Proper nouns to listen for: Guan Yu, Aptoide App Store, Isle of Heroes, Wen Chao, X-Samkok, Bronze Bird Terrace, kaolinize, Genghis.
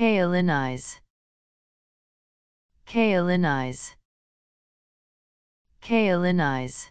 Kaolinize. Kaolinize. Kaolinize.